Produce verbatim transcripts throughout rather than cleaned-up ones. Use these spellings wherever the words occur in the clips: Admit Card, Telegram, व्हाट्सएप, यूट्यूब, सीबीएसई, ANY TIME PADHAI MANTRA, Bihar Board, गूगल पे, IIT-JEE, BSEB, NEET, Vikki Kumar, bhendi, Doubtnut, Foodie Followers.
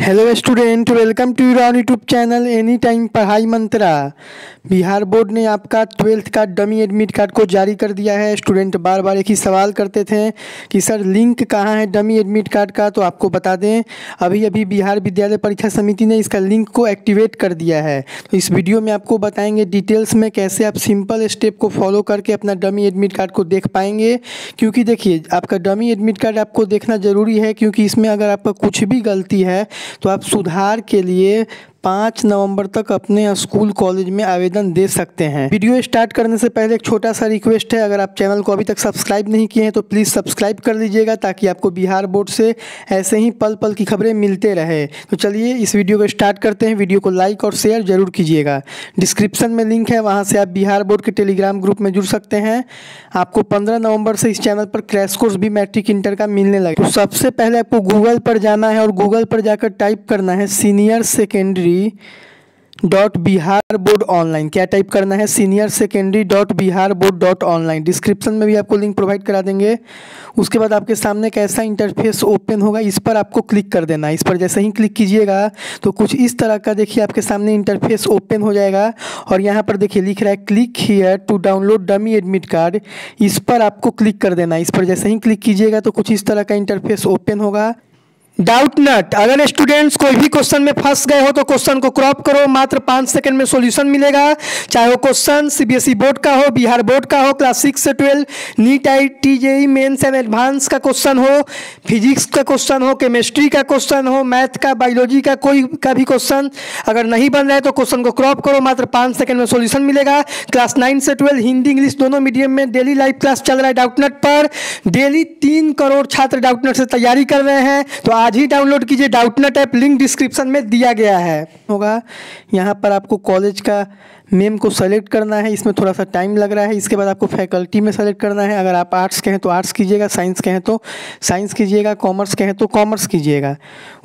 Hello student, welcome to your on यूट्यूब channel any time पढ़ाई मंत्रा। Bihar board ने आपका twelfth का डमी एडमिट कार्ड को जारी कर दिया है। स्टूडेंट बार बार एक ही सवाल करते थे कि सर लिंक कहाँ है डमी एडमिट कार्ड का, तो आपको बता दें अभी अभी बिहार विद्यालय परीक्षा समिति ने इसका लिंक को एक्टिवेट कर दिया है। तो इस वीडियो में आपको बताएंगे डिटेल्स में कैसे आप सिंपल स्टेप को फॉलो करके अपना डमी एडमिट कार्ड को देख पाएंगे, क्योंकि देखिए आपका डमी एडमिट कार्ड आपको देखना ज़रूरी है, क्योंकि इसमें अगर आपका कुछ भी गलती है तो आप सुधार के लिए पाँच नवंबर तक अपने स्कूल कॉलेज में आवेदन दे सकते हैं। वीडियो स्टार्ट करने से पहले एक छोटा सा रिक्वेस्ट है, अगर आप चैनल को अभी तक सब्सक्राइब नहीं किए हैं तो प्लीज़ सब्सक्राइब कर लीजिएगा, ताकि आपको बिहार बोर्ड से ऐसे ही पल पल की खबरें मिलते रहे। तो चलिए इस वीडियो को स्टार्ट करते हैं। वीडियो को लाइक और शेयर जरूर कीजिएगा। डिस्क्रिप्शन में लिंक है, वहाँ से आप बिहार बोर्ड के टेलीग्राम ग्रुप में जुड़ सकते हैं। आपको पंद्रह नवंबर से इस चैनल पर क्रैश कोर्स भी मैट्रिक इंटर का मिलने लगे। तो सबसे पहले आपको गूगल पर जाना है और गूगल पर जाकर टाइप करना है senior secondary dot Bihar board online. क्या टाइप करना है? Senior secondary dot Bihar board dot online. Description में भी आपको लिंक प्रोवाइड करा देंगे। उसके बाद आपके सामने कैसा इंटरफेस ओपन होगा, इस पर आपको क्लिक कर देना है। इस पर जैसे ही क्लिक कीजिएगा तो कुछ इस तरह का देखिए आपके सामने इंटरफेस ओपन हो जाएगा, और यहाँ पर देखिए लिख रहा है click here to download dummy admit card. इस पर आपको क्लिक कर देना है। इस पर जैसे ही क्लिक कीजिएगा तो कुछ इस तरह का इंटरफेस ओपन होगा। डाउटनट। अगर स्टूडेंट्स कोई भी क्वेश्चन में फंस गए हो तो क्वेश्चन को क्रॉप करो, मात्र पाँच सेकंड में सॉल्यूशन मिलेगा। चाहे वो क्वेश्चन सीबीएसई बोर्ड का हो, बिहार बोर्ड का हो, क्लास सिक्स से twelve, NEET I I T J E E mains and advance का क्वेश्चन हो, फिजिक्स का क्वेश्चन हो, केमिस्ट्री का क्वेश्चन हो, मैथ का, बायोलॉजी का, कोई का भी क्वेश्चन अगर नहीं बन रहा है तो क्वेश्चन को क्रॉप करो, मात्र पाँच सेकंड में सोल्यूशन मिलेगा। क्लास नाइन से ट्वेल्व, हिंदी इंग्लिश दोनों मीडियम में डेली लाइव क्लास चल रहा है डाउटनट पर। डेली तीन करोड़ छात्र डाउटनट से तैयारी कर रहे हैं, तो आज ही डाउनलोड कीजिए डाउटनट ऐप। लिंक डिस्क्रिप्शन में दिया गया है। होगा यहाँ पर आपको कॉलेज का नेम को सेलेक्ट करना है, इसमें थोड़ा सा टाइम लग रहा है। इसके बाद आपको फैकल्टी में सेलेक्ट करना है। अगर आप आर्ट्स के हैं तो आर्ट्स कीजिएगा, साइंस के हैं तो साइंस कीजिएगा, कॉमर्स के हैं तो कॉमर्स कीजिएगा।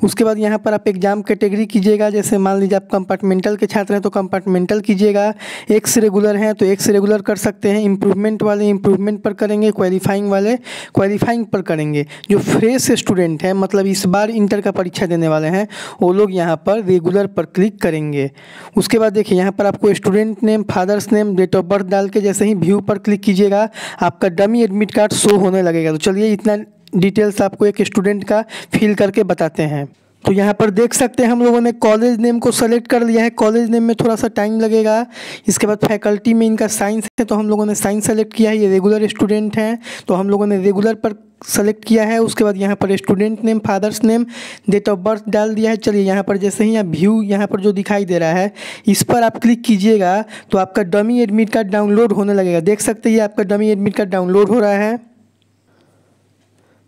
उसके बाद यहाँ पर आप एग्जाम कैटेगरी कीजिएगा, जैसे मान लीजिए आप कंपार्टमेंटल के छात्र हैं तो कंपार्टमेंटल कीजिएगा, एक्स रेगुलर हैं तो एक्स रेगुलर कर सकते हैं, इम्प्रूवमेंट वाले इम्प्रूवमेंट पर करेंगे, क्वालिफाइंग वाले क्वालिफाइंग पर करेंगे। जो फ्रेश स्टूडेंट हैं, मतलब इस बार इंटर का परीक्षा देने वाले हैं, वो लोग यहाँ पर रेगुलर पर क्लिक करेंगे। उसके बाद देखिए यहाँ पर आपको student name, father's name, date of birth डाल के जैसे ही व्यू पर क्लिक कीजिएगा आपका डमी एडमिट कार्ड शो होने लगेगा। तो चलिए इतना डिटेल्स आपको एक स्टूडेंट का फिल करके बताते हैं। तो यहाँ पर देख सकते हैं हम लोगों ने कॉलेज नेम को सेलेक्ट कर लिया है। कॉलेज नेम में थोड़ा सा टाइम लगेगा। इसके बाद फैकल्टी में इनका साइंस है तो हम लोगों ने साइंस सेलेक्ट किया है, ये रेगुलर स्टूडेंट हैं तो हम लोगों ने रेगुलर पर सेलेक्ट किया है। उसके बाद यहाँ पर student name, father's name, date of birth डाल दिया है। चलिए यहाँ पर जैसे ही आप व्यू यहाँ पर जो दिखाई दे रहा है इस पर आप क्लिक कीजिएगा तो आपका डमी एडमिट कार्ड डाउनलोड होने लगेगा। देख सकते हैं आपका डमी एडमिट कार्ड डाउनलोड हो रहा है।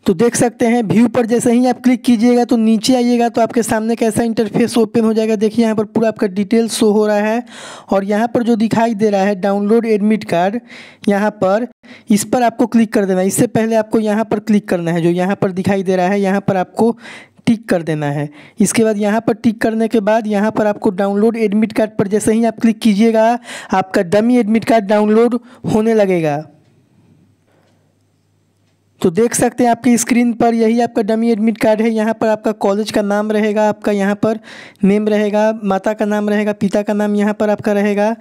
तो देख सकते हैं व्यू पर जैसे ही आप क्लिक कीजिएगा तो नीचे आइएगा तो आपके सामने कैसा इंटरफेस ओपन हो जाएगा। देखिए यहाँ पर पूरा आपका डिटेल शो हो रहा है, और यहाँ पर जो दिखाई दे रहा है डाउनलोड एडमिट कार्ड, यहाँ पर इस पर आपको क्लिक कर देना है। इससे पहले आपको यहाँ पर क्लिक करना है, जो यहाँ पर दिखाई दे रहा है यहाँ पर आपको टिक कर देना है। इसके बाद यहाँ पर टिक करने के बाद यहाँ पर आपको डाउनलोड एडमिट कार्ड पर जैसे ही आप क्लिक कीजिएगा आपका डमी एडमिट कार्ड डाउनलोड होने लगेगा। तो देख सकते हैं आपकी स्क्रीन पर यही आपका डमी एडमिट कार्ड है। यहाँ पर आपका कॉलेज का नाम रहेगा, आपका यहाँ पर नेम रहेगा, माता का नाम रहेगा, पिता का नाम यहाँ पर आपका रहेगा।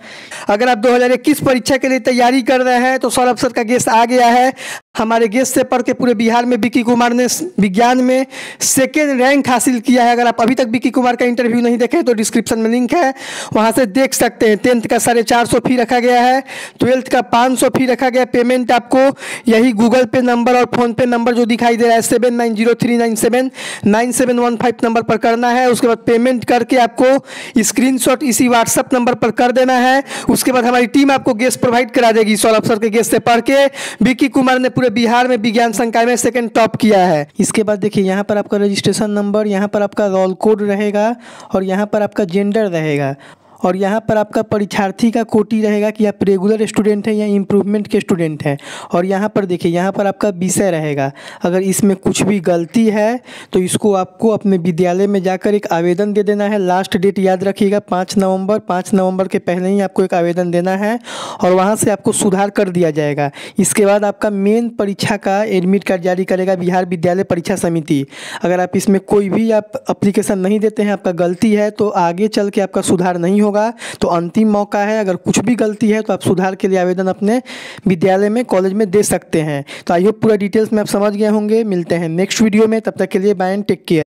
अगर आप दो हज़ार इक्कीस परीक्षा के लिए तैयारी कर रहे हैं तो सौरभ सर का गेस्ट आ गया है। हमारे गेस्ट से पढ़ के पूरे बिहार में विक्की कुमार ने विज्ञान में सेकेंड रैंक हासिल किया है। अगर आप अभी तक विक्की कुमार का इंटरव्यू नहीं देखे तो डिस्क्रिप्शन में लिंक है, वहाँ से देख सकते हैं। टेंथ का साढ़े चार सौ फी रखा गया है, ट्वेल्थ का पाँच सौ फी रखा गया। पेमेंट आपको यही गूगल पे नंबर और फोन पे नंबर जो दिखाई दे रहा है seven nine zero three nine seven nine seven one five number पर करना है। उसके बाद पेमेंट करके आपको स्क्रीनशॉट इसी व्हाट्सएप नंबर पर कर देना है। उसके बाद हमारी टीम आपको गेस्ट प्रोवाइड करा देगी। सौरभ सर के गेस्ट से पढ़ के विक्की कुमार ने पूरे बिहार में विज्ञान संकाय में सेकंड टॉप किया है। इसके बाद देखिए यहाँ पर आपका रजिस्ट्रेशन नंबर, यहाँ पर आपका रोल कोड रहेगा, और यहाँ पर आपका जेंडर रहेगा, और यहाँ पर आपका परीक्षार्थी का कोटि रहेगा कि आप रेगुलर स्टूडेंट हैं या इम्प्रूवमेंट के स्टूडेंट हैं। और यहाँ पर देखिए, यहाँ पर आपका विषय रहेगा। अगर इसमें कुछ भी गलती है तो इसको आपको अपने विद्यालय में जाकर एक आवेदन दे देना है। लास्ट डेट याद रखिएगा पाँच नवंबर, पाँच नवंबर के पहले ही आपको एक आवेदन देना है और वहाँ से आपको सुधार कर दिया जाएगा। इसके बाद आपका मेन परीक्षा का एडमिट कार्ड जारी करेगा बिहार विद्यालय परीक्षा समिति। अगर आप इसमें कोई भी आप अप्लीकेशन नहीं देते हैं, आपका गलती है, तो आगे चल के आपका सुधार नहीं होगा। तो अंतिम मौका है, अगर कुछ भी गलती है तो आप सुधार के लिए आवेदन अपने विद्यालय में, कॉलेज में दे सकते हैं। तो आई होप पूरा डिटेल्स में आप समझ गए होंगे। मिलते हैं नेक्स्ट वीडियो में, तब तक के लिए बाय एंड टेक केयर।